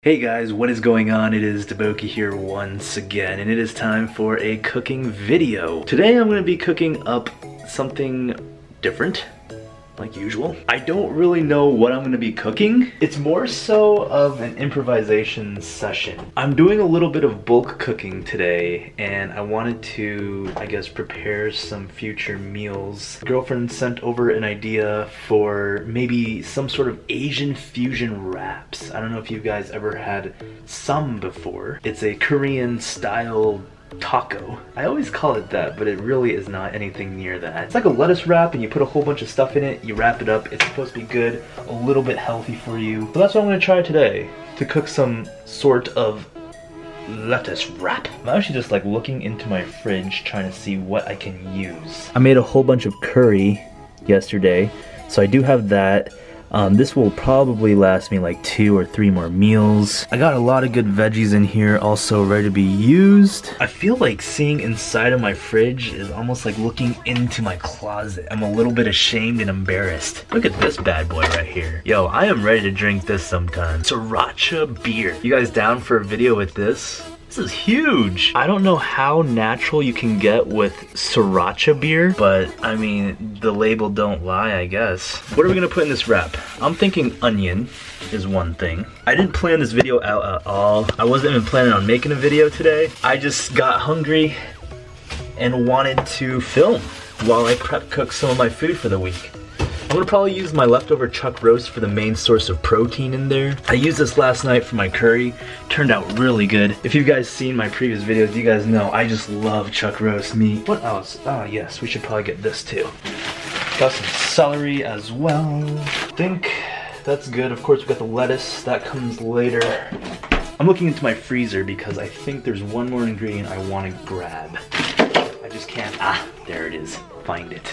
Hey guys, what is going on? It is Deboki here once again, and it is time for a cooking video. Today I'm going to be cooking up something different, like usual. I don't really know what I'm going to be cooking. It's more so of an improvisation session. I'm doing a little bit of bulk cooking today, and I wanted to, I guess, prepare some future meals. My girlfriend sent over an idea for maybe some sort of Asian fusion wraps. I don't know if you guys ever had some before. It's a Korean style taco. I always call it that, but it really is not anything near that. It's like a lettuce wrap, and you put a whole bunch of stuff in it, you wrap it up, it's supposed to be good, a little bit healthy for you. So that's what I'm going to try today, to cook some sort of lettuce wrap. I'm actually just like looking into my fridge trying to see what I can use. I made a whole bunch of curry yesterday, so I do have that. This will probably last me like 2 or 3 more meals. I got a lot of good veggies in here also ready to be used. I feel like seeing inside of my fridge is almost like looking into my closet. I'm a little bit ashamed and embarrassed. Look at this bad boy right here. Yo, I am ready to drink this sometime. Sriracha beer. You guys down for a video with this? This is huge. I don't know how natural you can get with sriracha beer, but I mean, the label don't lie, I guess. What are we gonna put in this wrap? I'm thinking onion is one thing. I didn't plan this video out at all. I wasn't even planning on making a video today. I just got hungry and wanted to film while I prep cook some of my food for the week. I'm gonna probably use my leftover chuck roast for the main source of protein in there. I used this last night for my curry. Turned out really good. If you guys seen my previous videos, you guys know I just love chuck roast meat. What else? Oh yes, we should probably get this too. Got some celery as well. I think that's good. Of course, we got the lettuce. That comes later. I'm looking into my freezer because I think there's one more ingredient I want to grab. I just can't. Ah, there it is. Find it.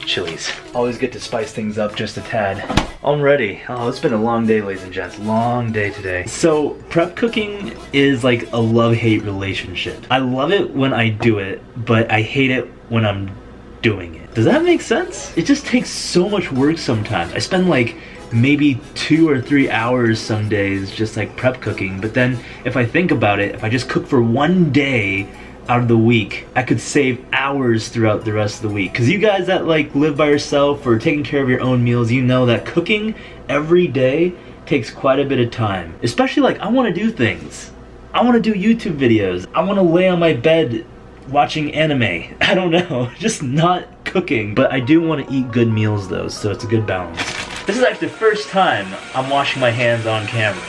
Chilies. Always get to spice things up just a tad. I'm ready. Oh, it's been a long day, ladies and gents. Long day today. So, prep cooking is like a love-hate relationship. I love it when I do it, but I hate it when I'm doing it. Does that make sense? It just takes so much work sometimes. I spend like maybe 2 or 3 hours some days just like prep cooking, but then if I think about it, if I just cook for one day out of the week, I could save hours throughout the rest of the week. Because you guys that like live by yourself or taking care of your own meals, you know that cooking every day takes quite a bit of time. Especially like, I want to do things. I want to do YouTube videos. I want to lay on my bed watching anime. I don't know, just not cooking. But I do want to eat good meals though, so it's a good balance. This is like the first time I'm washing my hands on camera.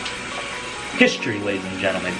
History, ladies and gentlemen.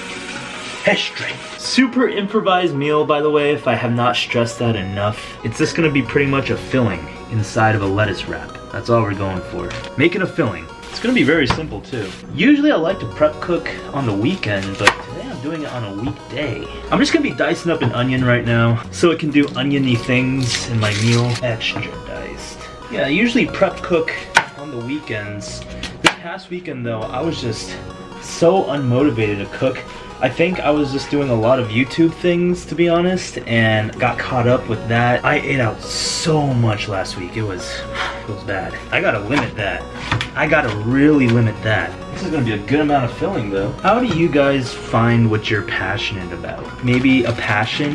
History. Super improvised meal, by the way, if I have not stressed that enough. It's just gonna be pretty much a filling inside of a lettuce wrap. That's all we're going for. Making a filling. It's gonna be very simple too. Usually I like to prep cook on the weekend, but today I'm doing it on a weekday. I'm just gonna be dicing up an onion right now so it can do oniony things in my meal. Extra diced. Yeah, I usually prep cook on the weekends. This past weekend though, I was just so unmotivated to cook. I think I was just doing a lot of YouTube things, to be honest, and got caught up with that. I ate out so much last week. It was bad. I gotta limit that. I gotta really limit that. This is gonna be a good amount of filling, though. How do you guys find what you're passionate about? Maybe a passion,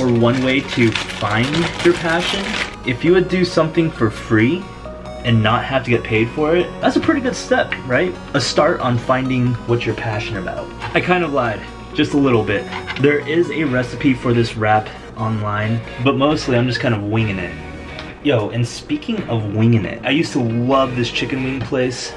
or one way to find your passion? If you would do something for free and not have to get paid for it, that's a pretty good step, right? A start on finding what you're passionate about. I kind of lied, just a little bit. There is a recipe for this wrap online, but mostly I'm just kind of winging it. Yo, and speaking of winging it, I used to love this chicken wing place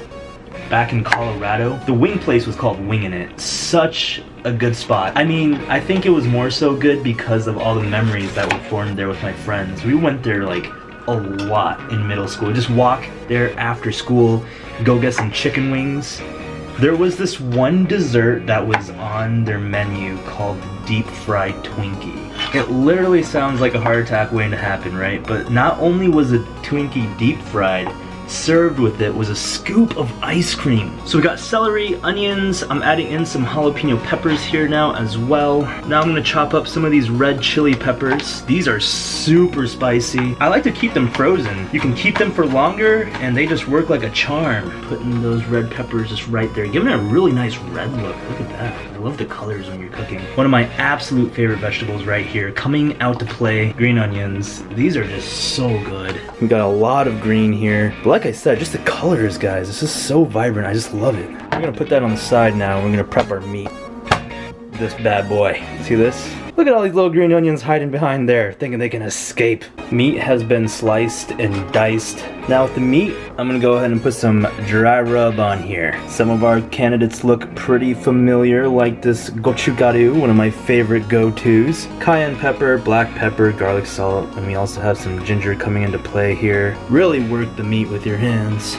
back in Colorado. The wing place was called Wingin' It. Such a good spot. I mean, I think it was more so good because of all the memories that were formed there with my friends. We went there like a lot in middle school. Just walk there after school, go get some chicken wings. There was this one dessert that was on their menu called the deep fried Twinkie. It literally sounds like a heart attack waiting to happen, right? But not only was the Twinkie deep fried, Served with it was a scoop of ice cream. So we got celery, onions, I'm adding in some jalapeno peppers here now as well. Now I'm gonna chop up some of these red chili peppers. These are super spicy. I like to keep them frozen. You can keep them for longer and they just work like a charm. Putting those red peppers just right there, giving it a really nice red look. Look at that. I love the colors when you're cooking. One of my absolute favorite vegetables right here, coming out to play, green onions. These are just so good. We got a lot of green here. But like I said, just the colors, guys, this is so vibrant. I just love it. We're gonna put that on the side now. We're gonna prep our meat. This bad boy. See this? Look at all these little green onions hiding behind there, thinking they can escape. Meat has been sliced and diced. Now with the meat, I'm gonna go ahead and put some dry rub on here. Some of our candidates look pretty familiar, like this gochugaru, one of my favorite go-tos. Cayenne pepper, black pepper, garlic salt, and we also have some ginger coming into play here. Really work the meat with your hands.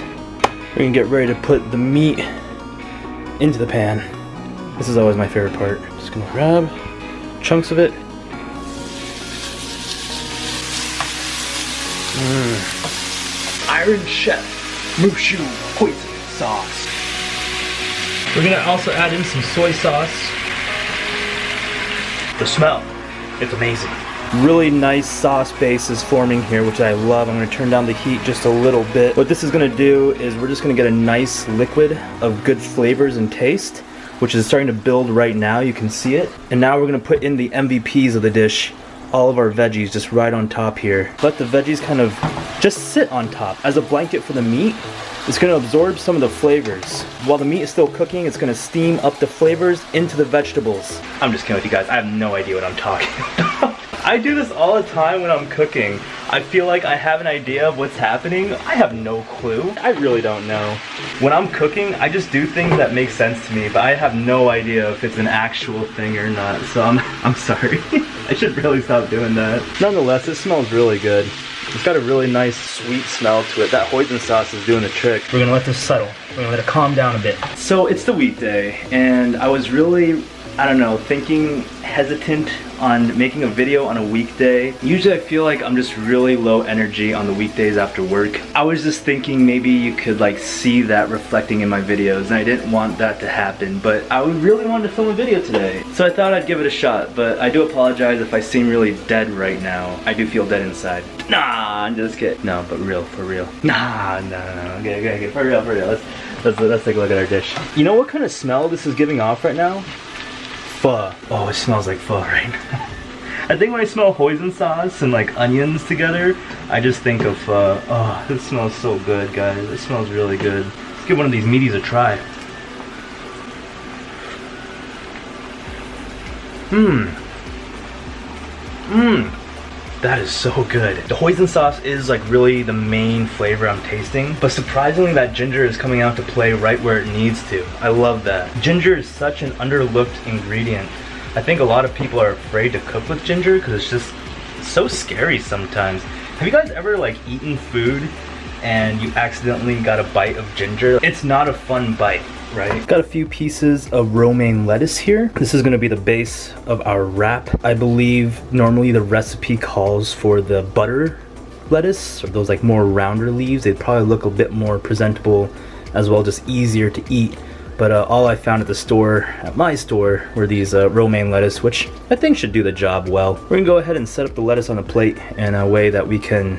We're gonna get ready to put the meat into the pan. This is always my favorite part. Just gonna grab chunks of it. Iron Chef Mushu Poison Sauce. We're gonna also add in some soy sauce. The smell, it's amazing. Really nice sauce base is forming here, which I love. I'm gonna turn down the heat just a little bit. What this is gonna do is we're just gonna get a nice liquid of good flavors and taste, which is starting to build right now, you can see it. And now we're gonna put in the MVPs of the dish, all of our veggies just right on top here. Let the veggies kind of just sit on top as a blanket for the meat. It's gonna absorb some of the flavors. While the meat is still cooking, it's gonna steam up the flavors into the vegetables. I'm just kidding with you guys, I have no idea what I'm talking about. I do this all the time when I'm cooking. I feel like I have an idea of what's happening. I have no clue. I really don't know. When I'm cooking, I just do things that make sense to me, but I have no idea if it's an actual thing or not, so I'm sorry. I should really stop doing that. Nonetheless, it smells really good. It's got a really nice sweet smell to it. That hoisin sauce is doing the trick. We're gonna let this settle. We're gonna let it calm down a bit. So it's the weekday, and I was really, I don't know, thinking hesitant on making a video on a weekday. Usually I feel like I'm just really low energy on the weekdays after work. I was just thinking maybe you could like see that reflecting in my videos, and I didn't want that to happen, but I really wanted to film a video today. So I thought I'd give it a shot, but I do apologize if I seem really dead right now. I do feel dead inside. Nah, I'm just kidding. No, but real, for real. Nah. Okay, for real. Let's take a look at our dish. You know what kind of smell this is giving off right now? Pho. Oh, it smells like pho right now. I think when I smell hoisin sauce and like onions together, I just think of pho. Oh, this smells so good, guys. It smells really good. Let's give one of these meaties a try. That is so good. The hoisin sauce is like really the main flavor I'm tasting, but surprisingly that ginger is coming out to play right where it needs to. I love that. Ginger is such an underlooked ingredient. I think a lot of people are afraid to cook with ginger because it's just so scary sometimes. Have you guys ever like eaten food and you accidentally got a bite of ginger? It's not a fun bite, right? Got a few pieces of romaine lettuce here. This is gonna be the base of our wrap. I believe normally the recipe calls for the butter lettuce, or those like more rounder leaves. They probably look a bit more presentable as well, just easier to eat. But all I found at the store, at my store, were these romaine lettuce, which I think should do the job well. We're gonna go ahead and set up the lettuce on the plate in a way that we can,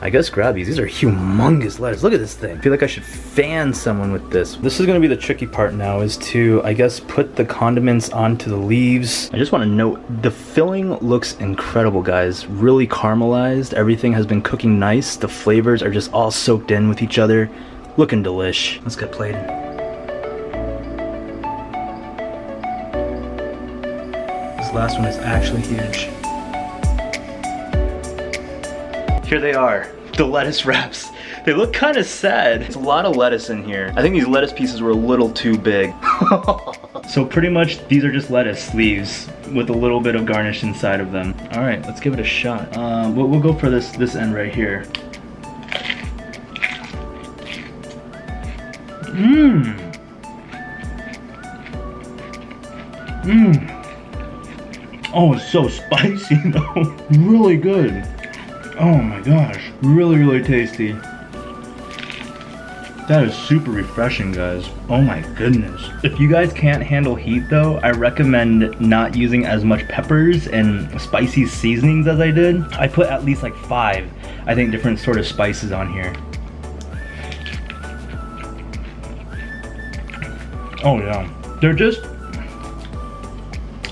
I guess, grab these. These are humongous lettuce. Look at this thing. I feel like I should fan someone with this. This is gonna be the tricky part now, is to, I guess, put the condiments onto the leaves. I just wanna note, the filling looks incredible, guys. Really caramelized. Everything has been cooking nice. The flavors are just all soaked in with each other. Looking delish. Let's get plated. This last one is actually huge. Here they are, the lettuce wraps. They look kind of sad. It's a lot of lettuce in here. I think these lettuce pieces were a little too big. So pretty much these are just lettuce leaves with a little bit of garnish inside of them. All right, let's give it a shot. We'll go for this end right here. Oh, it's so spicy though. Really good. Oh my gosh, really tasty. That is super refreshing, guys. Oh my goodness. If you guys can't handle heat though, I recommend not using as much peppers and spicy seasonings as I did. I put at least like 5, I think, different sort of spices on here. Oh yeah, they're just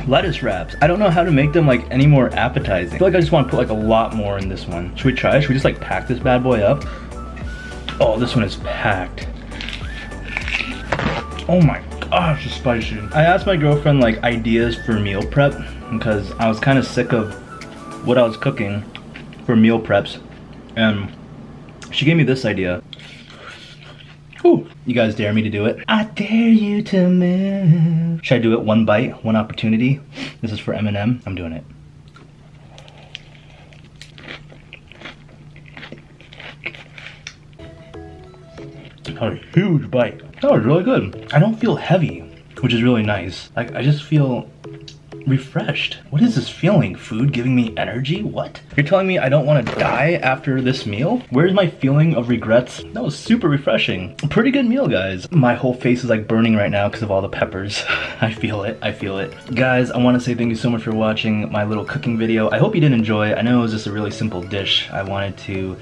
lettuce wraps. I don't know how to make them like any more appetizing. I feel like I just want to put like a lot more in this one. Should we try it? Should we just like pack this bad boy up? Oh, this one is packed. Oh my gosh, it's spicy. I asked my girlfriend like ideas for meal prep because I was kind of sick of what I was cooking for meal preps, and she gave me this idea. Ooh, you guys dare me to do it? I dare you to move. Should I do it one bite, one opportunity? This is for M&M. I'm doing it. That was a huge bite. That was really good. I don't feel heavy, which is really nice. Like, I just feel refreshed. What is this feeling? Food giving me energy? What? You're telling me I don't want to die after this meal? Where's my feeling of regrets? That was super refreshing. Pretty good meal, guys. My whole face is like burning right now because of all the peppers. I feel it. I feel it. Guys, I want to say thank you so much for watching my little cooking video. I hope you did enjoy. I know it was just a really simple dish. I wanted to,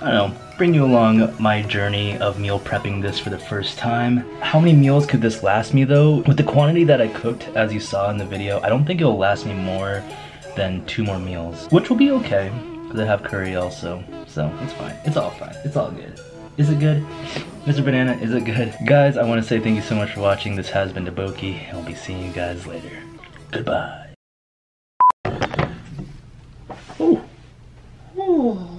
I don't know, bring you along my journey of meal prepping this for the first time. How many meals could this last me though? With the quantity that I cooked, as you saw in the video, I don't think it'll last me more than 2 more meals, which will be okay, because I have curry also, so it's fine. It's all fine. It's all good. Is it good? Mr. Banana, is it good? Guys, I want to say thank you so much for watching. This has been Deboki, and I'll be seeing you guys later. Goodbye. Ooh. Ooh.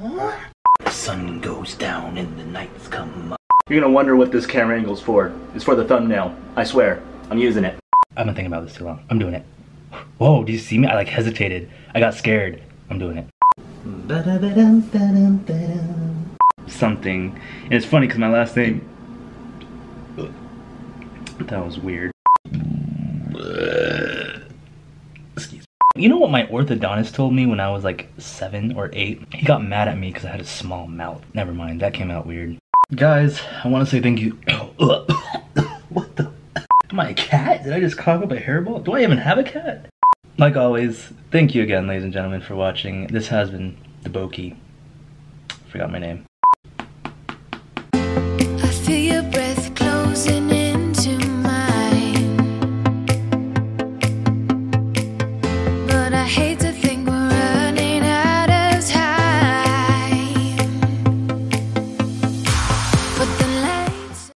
Sun goes down and the nights come up. You're gonna wonder what this camera angle's for. It's for the thumbnail. I swear. I'm using it. I've been thinking about this too long. I'm doing it. Whoa, do you see me? I like hesitated. I got scared. I'm doing it. Something. And it's funny because my last name. That was weird. You know what my orthodontist told me when I was like 7 or 8? He got mad at me because I had a small mouth. Never mind, that came out weird. Guys, I want to say thank you. What the? Am I a cat? Did I just cough up a hairball? Do I even have a cat? Like always, thank you again, ladies and gentlemen, for watching. This has been Deboki. Forgot my name.